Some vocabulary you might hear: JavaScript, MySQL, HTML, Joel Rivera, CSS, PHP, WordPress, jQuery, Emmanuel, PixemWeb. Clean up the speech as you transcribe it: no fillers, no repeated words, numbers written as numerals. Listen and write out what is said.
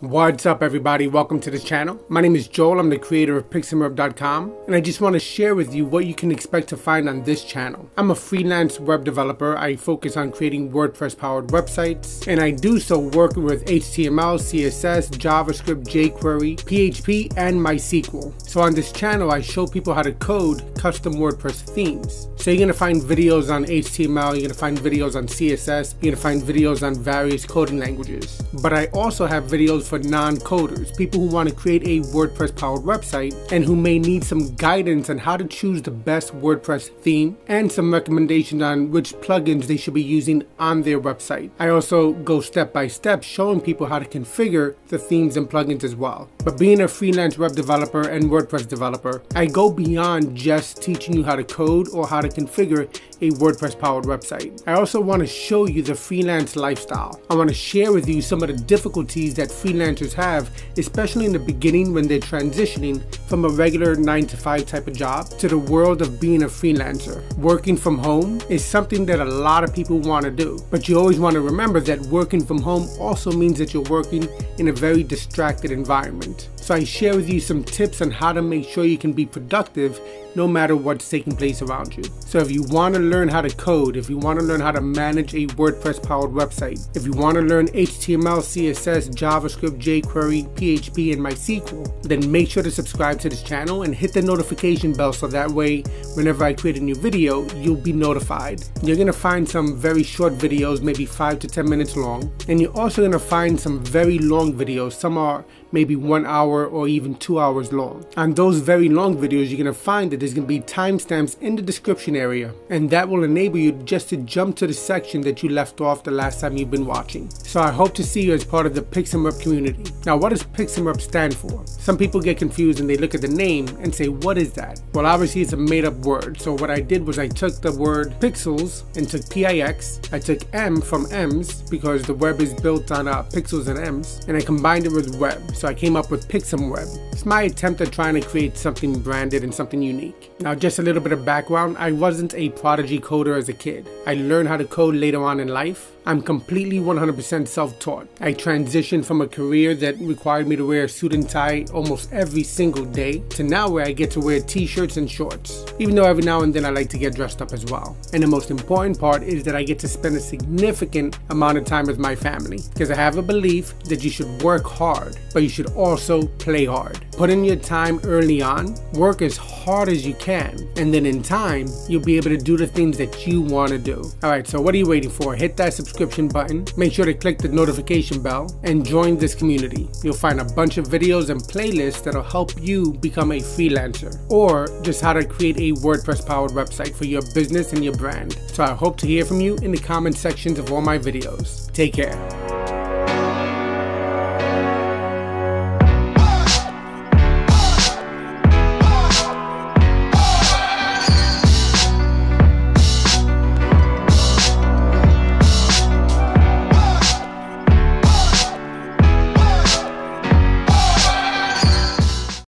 What's up everybody, welcome to the channel. My name is Joel, I'm the creator of PixemWeb.com, and I just want to share with you what you can expect to find on this channel. I'm a freelance web developer. I focus on creating WordPress powered websites, and I do so working with HTML, CSS, JavaScript, jQuery, PHP, and MySQL. So on this channel I show people how to code custom WordPress themes. So you're going to find videos on HTML, you're going to find videos on CSS, you're going to find videos on various coding languages. But I also have videos for non-coders, people who want to create a WordPress powered website and who may need some guidance on how to choose the best WordPress theme and some recommendations on which plugins they should be using on their website. I also go step by step showing people how to configure the themes and plugins as well. But being a freelance web developer and WordPress developer, I go beyond just teaching you how to code or how to configure a WordPress powered website. I also want to show you the freelance lifestyle. I want to share with you some of the difficulties that freelancers have, especially in the beginning when they're transitioning from a regular 9-to-5 type of job to the world of being a freelancer. Working from home is something that a lot of people want to do, but you always want to remember that working from home also means that you're working in a very distracted environment. So I share with you some tips on how to make sure you can be productive no matter what's taking place around you. So if you want to learn how to code, if you want to learn how to manage a WordPress powered website, if you want to learn HTML, CSS, JavaScript, jQuery, PHP, and MySQL, then make sure to subscribe to this channel and hit the notification bell so that way whenever I create a new video, you'll be notified. You're going to find some very short videos, maybe 5 to 10 minutes long, and you're also going to find some very long videos. Some are maybe 1 hour or even 2 hours long. On those very long videos, you're going to find that there's going to be timestamps in the description area, and that will enable you just to jump to the section that you left off the last time you've been watching. So I hope to see you as part of the PixemWeb community. Now, what does PixemWeb stand for? Some people get confused and they look at the name and say, what is that? Well, obviously it's a made up word. So what I did was I took the word pixels and took P-I-X. I took M from M's because the web is built on pixels and M's, and I combined it with web. So I came up with PixemWeb. It's my attempt at trying to create something branded and something unique. Now, just a little bit of background. I wasn't a prodigy coder as a kid. I learned how to code later on in life. I'm completely 100% self-taught. I transitioned from a career that required me to wear a suit and tie almost every single day to now where I get to wear t-shirts and shorts, even though every now and then I like to get dressed up as well. And the most important part is that I get to spend a significant amount of time with my family, because I have a belief that you should work hard, but you should also play hard. Put in your time early on, work as hard as you can, and then in time, you'll be able to do the things that you want to do. All right, so what are you waiting for? Hit that subscription button, make sure to click the notification bell, and join this community. You'll find a bunch of videos and playlists that'll help you become a freelancer, or just how to create a WordPress powered website for your business and your brand. So I hope to hear from you in the comment sections of all my videos. Take care.